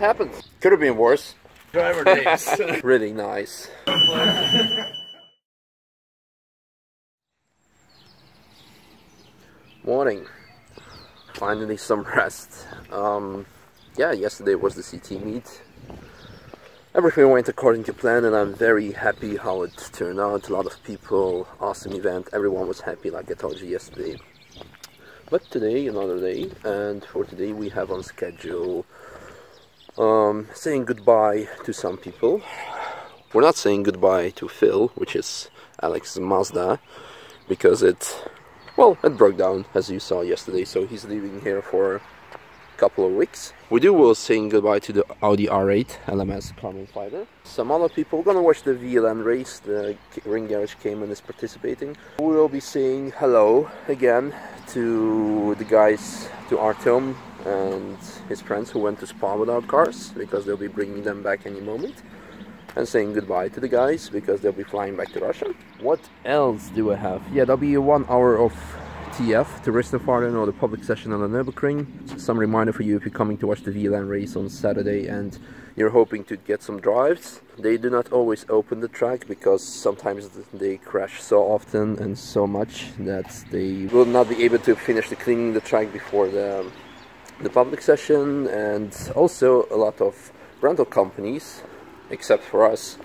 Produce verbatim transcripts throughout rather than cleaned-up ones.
happens. Could have been worse. Driver names. Really nice. Morning. Finally some rest. Um, yeah, yesterday was the C T meet. Everything went according to plan and I'm very happy how it turned out. A lot of people, awesome event, everyone was happy like I told you yesterday. But today, another day, and for today we have on schedule um, saying goodbye to some people. We're not saying goodbye to Phil, which is Alex's Mazda, because it, well, it broke down as you saw yesterday, so he's leaving here for couple of weeks. We do will saying goodbye to the Audi R eight L M S Carmen Fighter. Some other people are gonna watch the V L N race. The Ring Garage came and is participating. We will be saying hello again to the guys, to Artem and his friends who went to Spa without cars, because they'll be bringing them back any moment. And saying goodbye to the guys, because they'll be flying back to Russia. What else do I have? Yeah, there'll be one hour of T F, Touristenfahrten, or the public session on the Nürburgring. Some reminder for you if you're coming to watch the V L N race on Saturday and you're hoping to get some drives. They do not always open the track because sometimes they crash so often and so much that they will not be able to finish the cleaning the track before the, the public session. And also a lot of rental companies, except for us,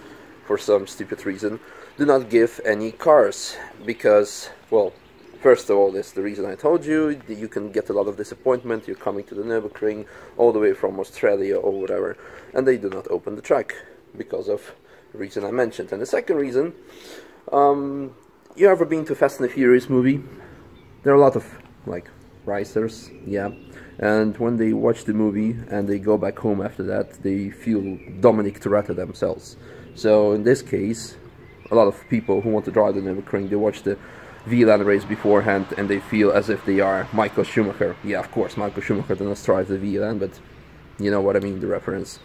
for some stupid reason, do not give any cars because, well, first of all, that's the reason I told you. You can get a lot of disappointment. You're coming to the Nürburgring all the way from Australia or whatever, and they do not open the track because of the reason I mentioned. And the second reason, um, you ever been to Fast and the Furious movie? There are a lot of like racers, yeah. And when they watch the movie and they go back home after that, they feel Dominic Toretto themselves. So in this case, a lot of people who want to drive the Nürburgring, they watch the V L N race beforehand and they feel as if they are Michael Schumacher. Yeah, of course, Michael Schumacher did not drive the V L N, but you know what I mean, the reference.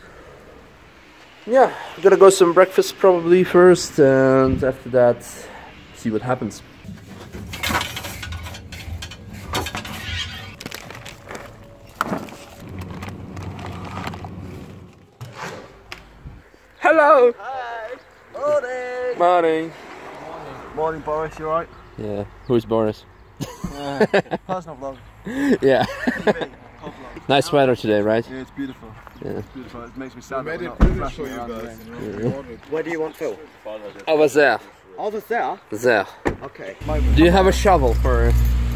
Yeah, I'm gonna go some breakfast probably first, and after that, see what happens. Hello! Hi! Morning! Morning! Morning, Morning Boris, you alright? Yeah, who's Boris? Uh, personal vlog. Yeah. T V, nice weather today, right? Yeah, it's beautiful. Yeah. It's beautiful. It makes me sad. Made it beautiful, you guys. Where do you want Phil? Over there. Over there? There. Okay. Do you have a shovel for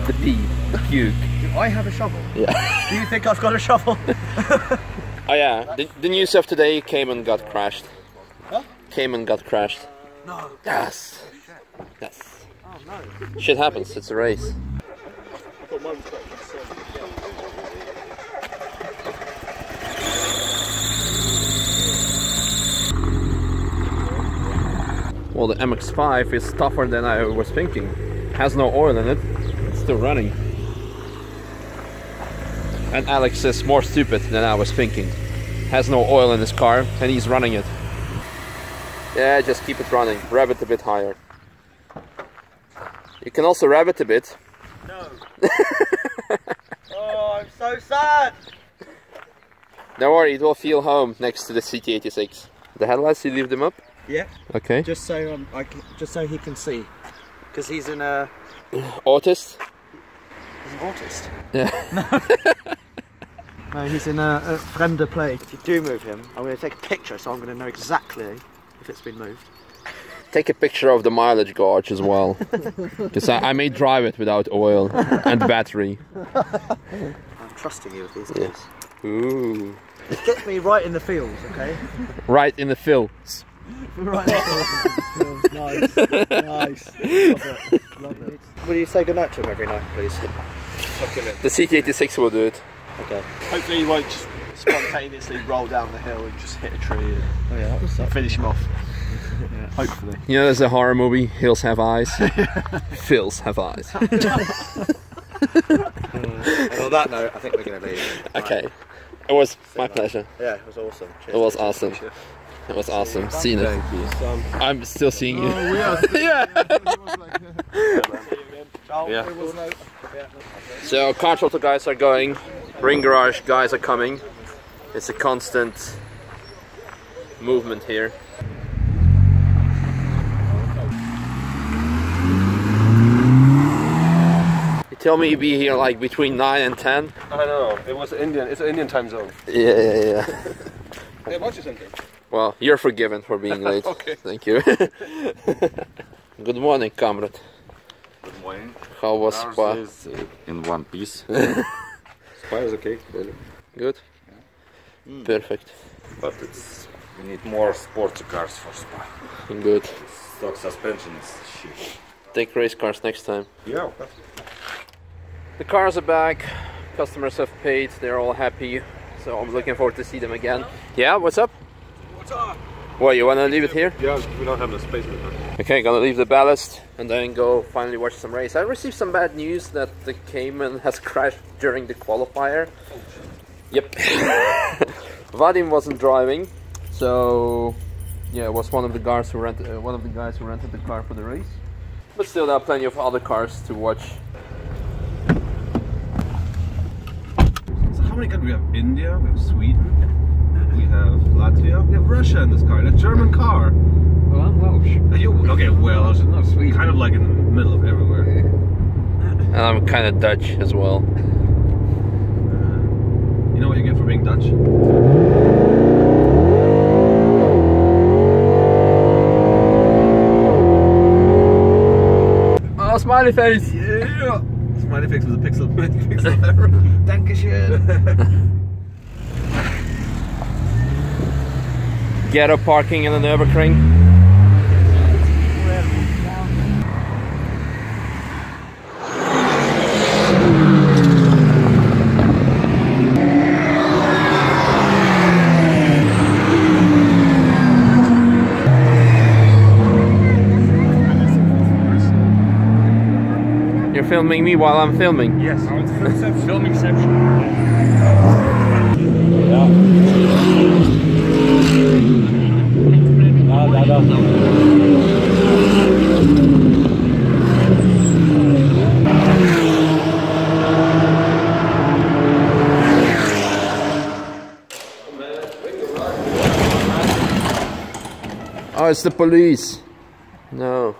the pee? The puke? Do I have a shovel? Yeah. Do you think I've got a shovel? Oh yeah, the, the news of today came and got crashed. Huh? Came and got crashed. No. Yes. Yes. No. Shit happens, it's a race. Well, the M X five is tougher than I was thinking. It has no oil in it, it's still running. And Alex is more stupid than I was thinking. Has no oil in his car and he's running it. Yeah, just keep it running, rev it a bit higher. You can also rev it a bit. No. Oh, I'm so sad. Don't worry, it will feel home next to the C T eighty-six. The headlights, you leave them up? Yeah. Okay. Just so um, I can, just so he can see, because he's an uh... autist. He's an autist. Yeah. No. No, he's in a, a fremder play. If you do move him, I'm going to take a picture, so I'm going to know exactly if it's been moved. Take a picture of the mileage gauge as well, because I, I may drive it without oil and battery. I'm trusting you with these things. Yeah. Ooh. Get me right in the fields, okay? Right in the fields. Right in the fields. Nice, nice. Love it. Love it. Will you say goodnight to him every night, please? The C T eighty-six will do it. Okay. Hopefully he won't just spontaneously roll down the hill and just hit a tree and oh, yeah, that was finish him off. Yeah. Hopefully. You know, there's a horror movie, Hills Have Eyes. Phils have eyes. And on that note, I think we're going to leave. Okay. Right. It was See my that. pleasure. Yeah, it was awesome. Cheers. It was awesome. Cheers. It was awesome. See you next time. I'm still seeing you. Oh, we are still, yeah. Yeah. So, car shuttle guys are going, Ring Garage guys are coming. It's a constant movement here. You tell me you'd be here like between nine and ten. I know, it was Indian, it's an Indian time zone. Yeah, yeah, yeah. They bought you something. Well, you're forgiven for being late. Okay. Thank you. Good morning, comrade. Good morning. How was Ours Spa? Is, uh, in one piece. Spa is okay. Really. Good. Yeah. Mm. Perfect. But it's we need more sporty cars for Spa. Good. Stock suspension is shit. Take race cars next time. Yeah. Okay. The cars are back. Customers have paid. They're all happy. So I'm looking forward to see them again. Hello? Yeah. What's up? What's up? Well, you wanna leave it here? Yeah, we don't have the space with that. Okay, gonna leave the ballast and then go finally watch some race. I received some bad news that the Cayman has crashed during the qualifier. Oh, yep. Vadim wasn't driving, so yeah, it was one of the guys who rented uh, one of the guys who rented the car for the race. But still, there are plenty of other cars to watch. So how many countries we have? India, we have Sweden. We have Latvia, we have Russia in this car, a German car. Well, I'm Welsh. Are you, okay, Welsh, I'm not Swedish. Kind of like in the middle of everywhere. Yeah. And I'm kind of Dutch as well. You know what you get for being Dutch? Oh, smiley face! Yeah! Smiley face with a pixel, pixel error. Dankeschön! Ghetto parking in the Nürburgring. You're filming me while I'm filming? Yes. Oh, it's filmingception. Yeah. Oh, it's the police. No.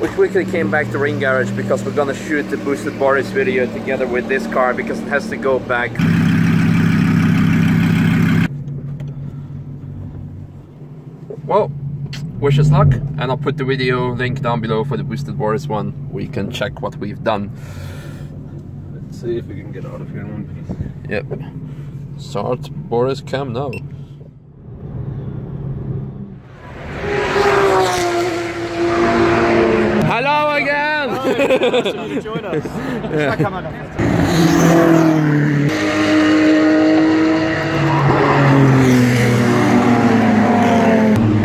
We quickly came back to Ring Garage because we're gonna shoot the Boosted Boris video together with this car because it has to go back. Well, wish us luck, and I'll put the video link down below for the Boosted Boris one. We can check what we've done. Let's see if we can get out of here in one piece. Yep. Start Boris cam now. Hello again! Hi, join us. Yeah.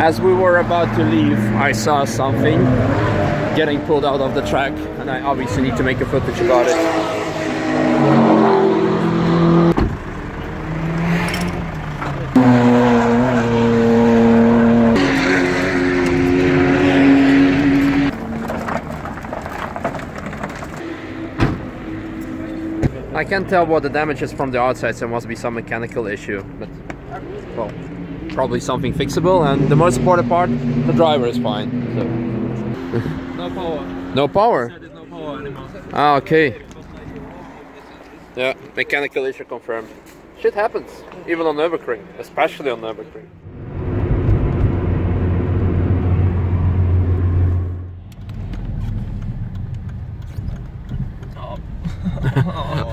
As we were about to leave, I saw something getting pulled out of the track, and I obviously need to make a footage about it. I can't tell what the damage is from the outside, so it must be some mechanical issue, but well, probably something fixable, and the most important part, the driver is fine. So. No power. No power? Yeah, there's no power anymore. Ah, okay. Yeah, mechanical issue confirmed. Shit happens, even on Nürburgring, especially on Nürburgring.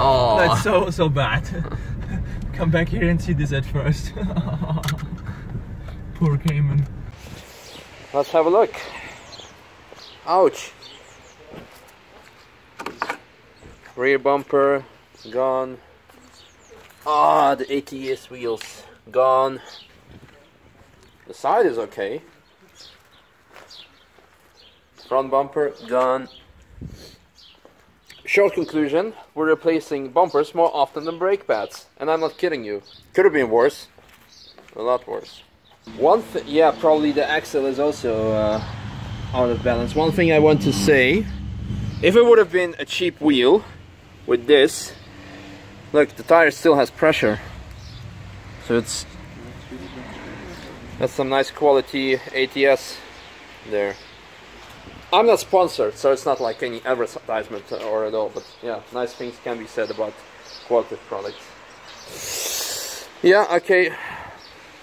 Oh, that's so so bad. Come back here and see this at first. Poor Cayman. Let's have a look. Ouch. Rear bumper gone. Ah, oh, the A T S wheels gone. The side is okay. Front bumper gone. Short conclusion, we're replacing bumpers more often than brake pads. And I'm not kidding you. Could have been worse. A lot worse. One thing, yeah, probably the axle is also uh, out of balance. One thing I want to say, if it would have been a cheap wheel with this, look, the tire still has pressure. So it's, that's some nice quality A T S there. I'm not sponsored, so it's not like any advertisement or at all, but yeah, nice things can be said about quality products. Yeah, okay,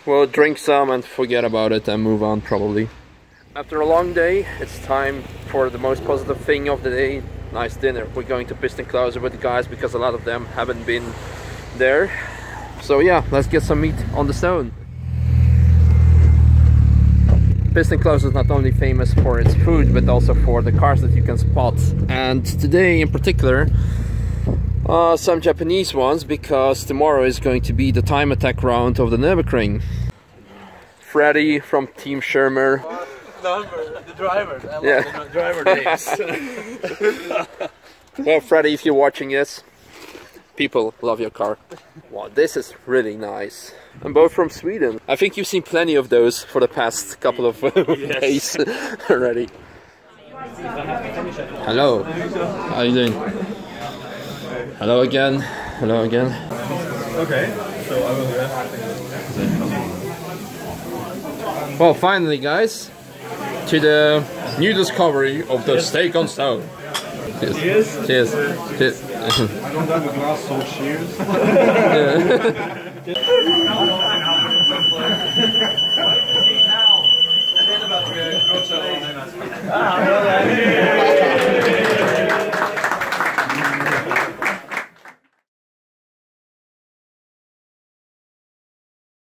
we'll drink some and forget about it and move on probably. After a long day, it's time for the most positive thing of the day, nice dinner. We're going to Piston Club with the guys because a lot of them haven't been there. So yeah, let's get some meat on the stone. Piston Club is not only famous for its food, but also for the cars that you can spot. And today in particular, uh, some Japanese ones, because tomorrow is going to be the time attack round of the Nürburgring. Freddy from Team Shermer. Number, the driver. I love yeah. the driver names. Well, Freddy, if you're watching this, people love your car. Wow, this is really nice. And both from Sweden. I think you've seen plenty of those for the past couple of days already. Hello. How are you doing? Hello again. Hello again. Okay, so I will do that. Well, finally, guys, to the new discovery of the yes. steak on stone. Cheers. Cheers. Cheers. Cheers. I don't have a glass, so cheers. Yeah.